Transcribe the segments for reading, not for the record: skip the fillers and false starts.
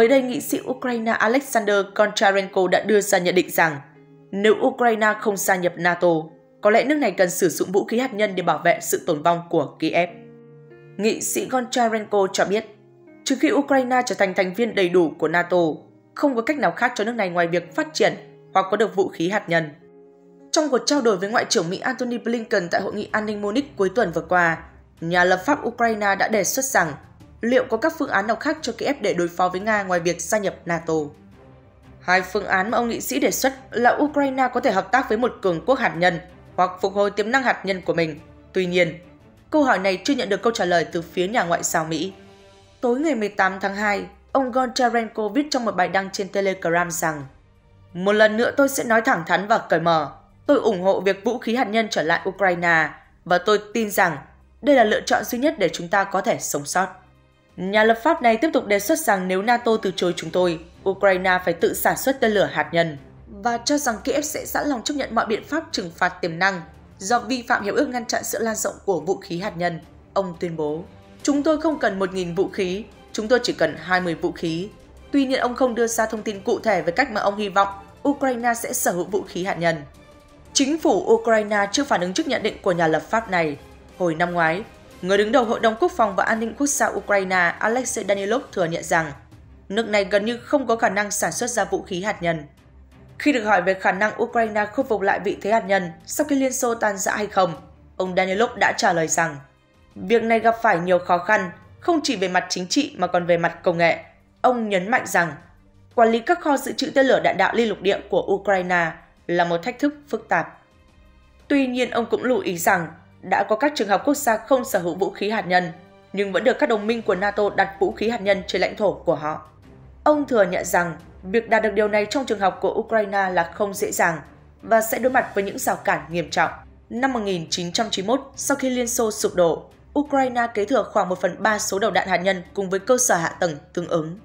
Mới đây, nghị sĩ Ukraine Alexander Goncharenko đã đưa ra nhận định rằng nếu Ukraine không gia nhập NATO, có lẽ nước này cần sử dụng vũ khí hạt nhân để bảo vệ sự tồn vong của Kiev. Nghị sĩ Goncharenko cho biết, trừ khi Ukraine trở thành thành viên đầy đủ của NATO, không có cách nào khác cho nước này ngoài việc phát triển hoặc có được vũ khí hạt nhân. Trong cuộc trao đổi với Ngoại trưởng Mỹ Antony Blinken tại Hội nghị An ninh Munich cuối tuần vừa qua, nhà lập pháp Ukraine đã đề xuất rằng liệu có các phương án nào khác cho Kiev để đối phó với Nga ngoài việc gia nhập NATO. Hai phương án mà ông nghị sĩ đề xuất là Ukraine có thể hợp tác với một cường quốc hạt nhân hoặc phục hồi tiềm năng hạt nhân của mình. Tuy nhiên, câu hỏi này chưa nhận được câu trả lời từ phía nhà ngoại giao Mỹ. Tối ngày 18 tháng 2, ông Goncharenko viết trong một bài đăng trên Telegram rằng: "Một lần nữa tôi sẽ nói thẳng thắn và cởi mở. Tôi ủng hộ việc vũ khí hạt nhân trở lại Ukraine và tôi tin rằng đây là lựa chọn duy nhất để chúng ta có thể sống sót." Nhà lập pháp này tiếp tục đề xuất rằng nếu NATO từ chối chúng tôi, Ukraine phải tự sản xuất tên lửa hạt nhân và cho rằng Kiev sẽ sẵn lòng chấp nhận mọi biện pháp trừng phạt tiềm năng do vi phạm hiệp ước ngăn chặn sự lan rộng của vũ khí hạt nhân. Ông tuyên bố, chúng tôi không cần 1.000 vũ khí, chúng tôi chỉ cần 20 vũ khí. Tuy nhiên, ông không đưa ra thông tin cụ thể về cách mà ông hy vọng Ukraine sẽ sở hữu vũ khí hạt nhân. Chính phủ Ukraine chưa phản ứng trước nhận định của nhà lập pháp này. Hồi năm ngoái, người đứng đầu Hội đồng Quốc phòng và An ninh Quốc gia Ukraine Alexei Danilov thừa nhận rằng nước này gần như không có khả năng sản xuất ra vũ khí hạt nhân. Khi được hỏi về khả năng Ukraine khôi phục lại vị thế hạt nhân sau khi Liên Xô tan rã hay không, ông Danilov đã trả lời rằng việc này gặp phải nhiều khó khăn, không chỉ về mặt chính trị mà còn về mặt công nghệ. Ông nhấn mạnh rằng quản lý các kho dự trữ tên lửa đạn đạo liên lục địa của Ukraine là một thách thức phức tạp. Tuy nhiên, ông cũng lưu ý rằng đã có các trường hợp quốc gia không sở hữu vũ khí hạt nhân, nhưng vẫn được các đồng minh của NATO đặt vũ khí hạt nhân trên lãnh thổ của họ. Ông thừa nhận rằng việc đạt được điều này trong trường học của Ukraine là không dễ dàng và sẽ đối mặt với những rào cản nghiêm trọng. Năm 1991, sau khi Liên Xô sụp đổ, Ukraine kế thừa khoảng 1/3 số đầu đạn hạt nhân cùng với cơ sở hạ tầng tương ứng.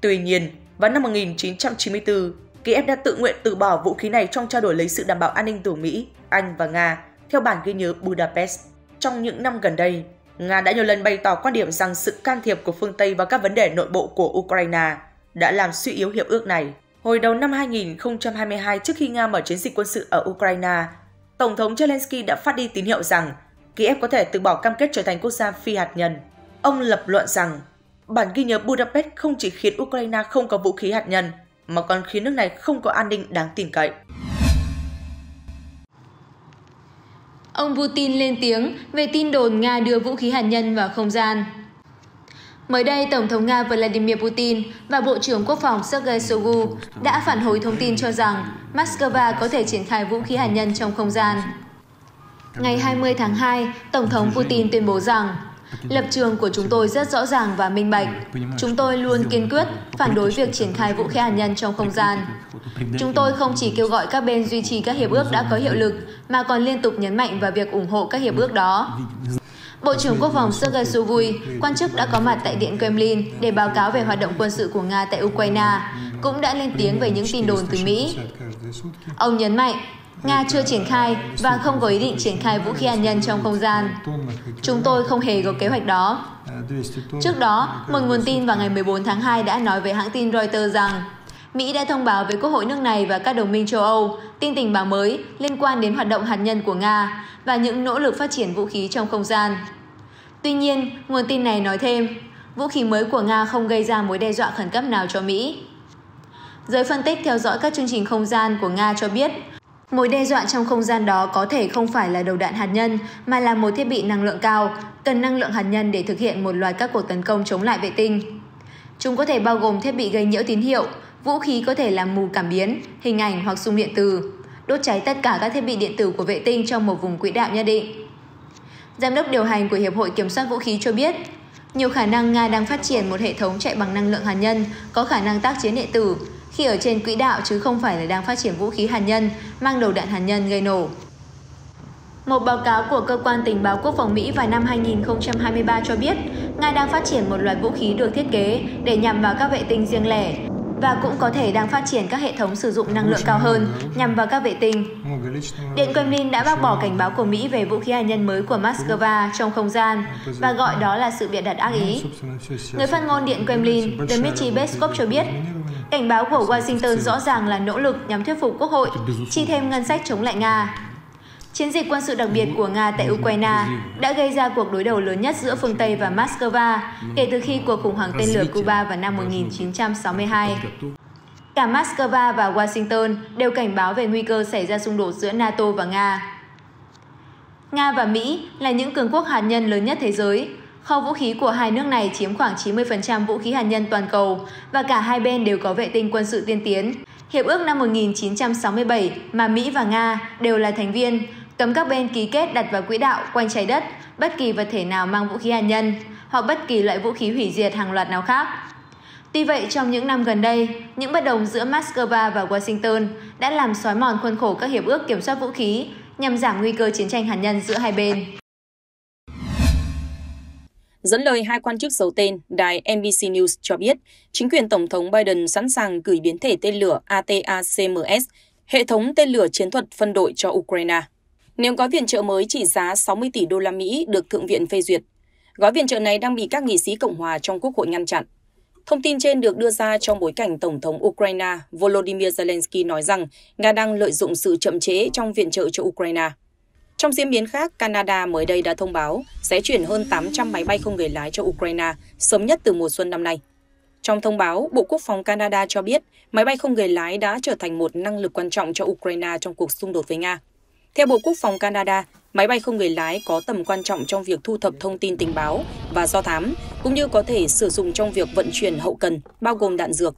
Tuy nhiên, vào năm 1994, Kiev đã tự nguyện từ bỏ vũ khí này trong trao đổi lấy sự đảm bảo an ninh từ Mỹ, Anh và Nga, theo bản ghi nhớ Budapest. Trong những năm gần đây, Nga đã nhiều lần bày tỏ quan điểm rằng sự can thiệp của phương Tây vào các vấn đề nội bộ của Ukraine đã làm suy yếu hiệp ước này. Hồi đầu năm 2022, trước khi Nga mở chiến dịch quân sự ở Ukraine, Tổng thống Zelensky đã phát đi tín hiệu rằng Kiev có thể từ bỏ cam kết trở thành quốc gia phi hạt nhân. Ông lập luận rằng bản ghi nhớ Budapest không chỉ khiến Ukraine không có vũ khí hạt nhân, mà còn khiến nước này không có an ninh đáng tin cậy. Ông Putin lên tiếng về tin đồn Nga đưa vũ khí hạt nhân vào không gian. Mới đây, Tổng thống Nga Vladimir Putin và Bộ trưởng Quốc phòng Sergey Shoigu đã phản hồi thông tin cho rằng Moscow có thể triển khai vũ khí hạt nhân trong không gian. Ngày 20 tháng 2, Tổng thống Putin tuyên bố rằng lập trường của chúng tôi rất rõ ràng và minh bạch. Chúng tôi luôn kiên quyết phản đối việc triển khai vũ khí hạt nhân trong không gian. Chúng tôi không chỉ kêu gọi các bên duy trì các hiệp ước đã có hiệu lực, mà còn liên tục nhấn mạnh vào việc ủng hộ các hiệp ước đó. Bộ trưởng Quốc phòng Sergey Shoigu, quan chức đã có mặt tại Điện Kremlin để báo cáo về hoạt động quân sự của Nga tại Ukraine, cũng đã lên tiếng về những tin đồn từ Mỹ. Ông nhấn mạnh, Nga chưa triển khai và không có ý định triển khai vũ khí hạt nhân trong không gian. Chúng tôi không hề có kế hoạch đó. Trước đó, một nguồn tin vào ngày 14 tháng 2 đã nói với hãng tin Reuters rằng Mỹ đã thông báo với Quốc hội nước này và các đồng minh châu Âu tin tình báo mới liên quan đến hoạt động hạt nhân của Nga và những nỗ lực phát triển vũ khí trong không gian. Tuy nhiên, nguồn tin này nói thêm, vũ khí mới của Nga không gây ra mối đe dọa khẩn cấp nào cho Mỹ. Giới phân tích theo dõi các chương trình không gian của Nga cho biết, mối đe dọa trong không gian đó có thể không phải là đầu đạn hạt nhân, mà là một thiết bị năng lượng cao, cần năng lượng hạt nhân để thực hiện một loạt các cuộc tấn công chống lại vệ tinh. Chúng có thể bao gồm thiết bị gây nhiễu tín hiệu, vũ khí có thể làm mù cảm biến, hình ảnh hoặc xung điện từ, đốt cháy tất cả các thiết bị điện tử của vệ tinh trong một vùng quỹ đạo nhất định. Giám đốc điều hành của Hiệp hội Kiểm soát Vũ khí cho biết, nhiều khả năng Nga đang phát triển một hệ thống chạy bằng năng lượng hạt nhân có khả năng tác chiến điện tử, khi ở trên quỹ đạo chứ không phải là đang phát triển vũ khí hạt nhân mang đầu đạn hạt nhân gây nổ. Một báo cáo của Cơ quan Tình báo Quốc phòng Mỹ vào năm 2023 cho biết Nga đang phát triển một loại vũ khí được thiết kế để nhằm vào các vệ tinh riêng lẻ và cũng có thể đang phát triển các hệ thống sử dụng năng lượng cao hơn nhằm vào các vệ tinh. Điện Kremlin đã bác bỏ cảnh báo của Mỹ về vũ khí hạt nhân mới của Moscow trong không gian và gọi đó là sự bịa đặt ác ý. Người phát ngôn Điện Kremlin Dmitry Peskov cho biết, cảnh báo của Washington rõ ràng là nỗ lực nhằm thuyết phục Quốc hội chi thêm ngân sách chống lại Nga. Chiến dịch quân sự đặc biệt của Nga tại Ukraine đã gây ra cuộc đối đầu lớn nhất giữa phương Tây và Moscow kể từ khi cuộc khủng hoảng tên lửa Cuba vào năm 1962. Cả Moscow và Washington đều cảnh báo về nguy cơ xảy ra xung đột giữa NATO và Nga. Nga và Mỹ là những cường quốc hạt nhân lớn nhất thế giới. Kho vũ khí của hai nước này chiếm khoảng 90% vũ khí hạt nhân toàn cầu và cả hai bên đều có vệ tinh quân sự tiên tiến. Hiệp ước năm 1967 mà Mỹ và Nga đều là thành viên cấm các bên ký kết đặt vào quỹ đạo quanh trái đất bất kỳ vật thể nào mang vũ khí hạt nhân hoặc bất kỳ loại vũ khí hủy diệt hàng loạt nào khác. Tuy vậy, trong những năm gần đây, những bất đồng giữa Moscow và Washington đã làm xói mòn khuôn khổ các hiệp ước kiểm soát vũ khí nhằm giảm nguy cơ chiến tranh hạt nhân giữa hai bên. Dẫn lời hai quan chức giấu tên, đài NBC News cho biết, chính quyền Tổng thống Biden sẵn sàng gửi biến thể tên lửa ATACMS, hệ thống tên lửa chiến thuật phân đội cho Ukraine, nếu gói viện trợ mới trị giá 60 tỷ đô la Mỹ được Thượng viện phê duyệt. Gói viện trợ này đang bị các nghị sĩ Cộng hòa trong Quốc hội ngăn chặn. Thông tin trên được đưa ra trong bối cảnh Tổng thống Ukraine Volodymyr Zelensky nói rằng Nga đang lợi dụng sự chậm trễ trong viện trợ cho Ukraine. Trong diễn biến khác, Canada mới đây đã thông báo sẽ chuyển hơn 800 máy bay không người lái cho Ukraine sớm nhất từ mùa xuân năm nay. Trong thông báo, Bộ Quốc phòng Canada cho biết máy bay không người lái đã trở thành một năng lực quan trọng cho Ukraine trong cuộc xung đột với Nga. Theo Bộ Quốc phòng Canada, máy bay không người lái có tầm quan trọng trong việc thu thập thông tin tình báo và do thám, cũng như có thể sử dụng trong việc vận chuyển hậu cần, bao gồm đạn dược.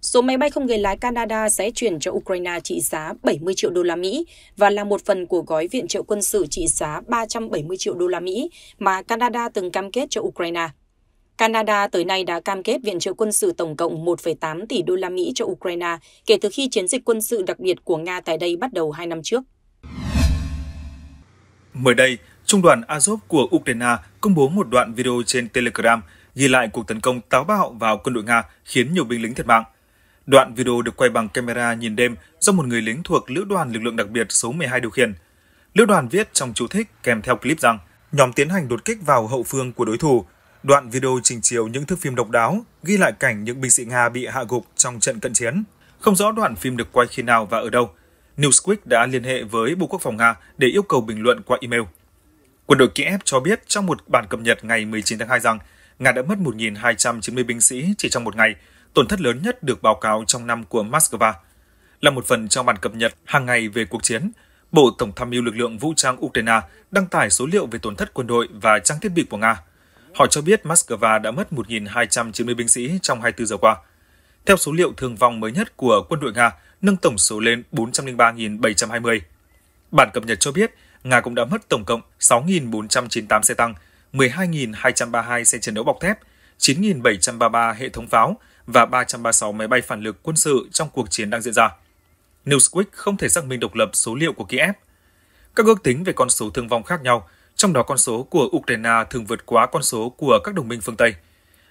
Số máy bay không người lái Canada sẽ chuyển cho Ukraine trị giá 70 triệu đô la Mỹ và là một phần của gói viện trợ quân sự trị giá 370 triệu đô la Mỹ mà Canada từng cam kết cho Ukraine. Canada tới nay đã cam kết viện trợ quân sự tổng cộng 1,8 tỷ đô la Mỹ cho Ukraine kể từ khi chiến dịch quân sự đặc biệt của Nga tại đây bắt đầu 2 năm trước. Mới đây, Trung đoàn Azov của Ukraine công bố một đoạn video trên Telegram ghi lại cuộc tấn công táo bạo vào quân đội Nga khiến nhiều binh lính thiệt mạng. Đoạn video được quay bằng camera nhìn đêm do một người lính thuộc Lữ đoàn Lực lượng đặc biệt số 12 điều khiển. Lữ đoàn viết trong chú thích kèm theo clip rằng nhóm tiến hành đột kích vào hậu phương của đối thủ. Đoạn video trình chiếu những thước phim độc đáo, ghi lại cảnh những binh sĩ Nga bị hạ gục trong trận cận chiến. Không rõ đoạn phim được quay khi nào và ở đâu. Newsweek đã liên hệ với Bộ Quốc phòng Nga để yêu cầu bình luận qua email. Quân đội Kiev cho biết trong một bản cập nhật ngày 19 tháng 2 rằng Nga đã mất 1.290 binh sĩ chỉ trong một ngày, tổn thất lớn nhất được báo cáo trong năm của Moscow. Là một phần trong bản cập nhật hàng ngày về cuộc chiến, Bộ Tổng tham mưu lực lượng vũ trang Ukraine đăng tải số liệu về tổn thất quân đội và trang thiết bị của Nga. Họ cho biết Moscow đã mất 1.290 binh sĩ trong 24 giờ qua. Theo số liệu thương vong mới nhất của quân đội Nga, nâng tổng số lên 403.720. Bản cập nhật cho biết, Nga cũng đã mất tổng cộng 6.498 xe tăng, 12.232 xe chiến đấu bọc thép, 9.733 hệ thống pháo và 336 máy bay phản lực quân sự trong cuộc chiến đang diễn ra. Newsweek không thể xác minh độc lập số liệu của Kiev. Các ước tính về con số thương vong khác nhau, trong đó con số của Ukraine thường vượt quá con số của các đồng minh phương Tây.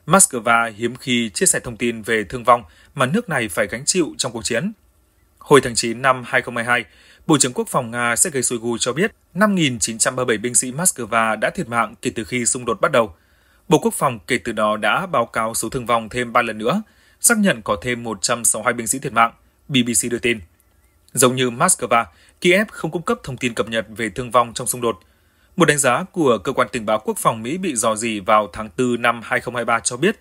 Moscow hiếm khi chia sẻ thông tin về thương vong mà nước này phải gánh chịu trong cuộc chiến. Hồi tháng 9 năm 2022, Bộ trưởng Quốc phòng Nga Sergey Shoigu cho biết 5.937 binh sĩ Moscow đã thiệt mạng kể từ khi xung đột bắt đầu. Bộ Quốc phòng kể từ đó đã báo cáo số thương vong thêm 3 lần nữa, xác nhận có thêm 162 binh sĩ thiệt mạng, BBC đưa tin. Giống như Moscow, Kiev không cung cấp thông tin cập nhật về thương vong trong xung đột. Một đánh giá của Cơ quan Tình báo Quốc phòng Mỹ bị rò rỉ vào tháng 4 năm 2023 cho biết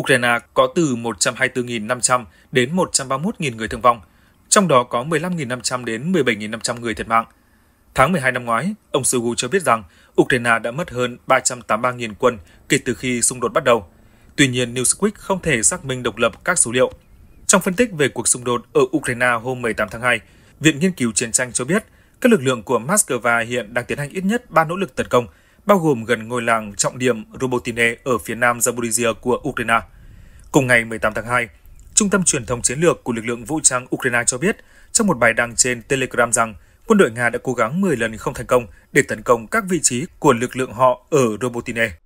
Ukraine có từ 124.500 đến 131.000 người thương vong, trong đó có 15.500 đến 17.500 người thiệt mạng. Tháng 12 năm ngoái, ông Shoigu cho biết rằng Ukraine đã mất hơn 383.000 quân kể từ khi xung đột bắt đầu. Tuy nhiên, Newsweek không thể xác minh độc lập các số liệu. Trong phân tích về cuộc xung đột ở Ukraine hôm 18 tháng 2, Viện Nghiên cứu Chiến tranh cho biết các lực lượng của Moscow hiện đang tiến hành ít nhất 3 nỗ lực tấn công, bao gồm gần ngôi làng trọng điểm Robotyne ở phía nam Zaporizhia của Ukraine. Cùng ngày 18 tháng 2, Trung tâm Truyền thông Chiến lược của lực lượng vũ trang Ukraine cho biết trong một bài đăng trên Telegram rằng quân đội Nga đã cố gắng 10 lần không thành công để tấn công các vị trí của lực lượng họ ở Robotyne.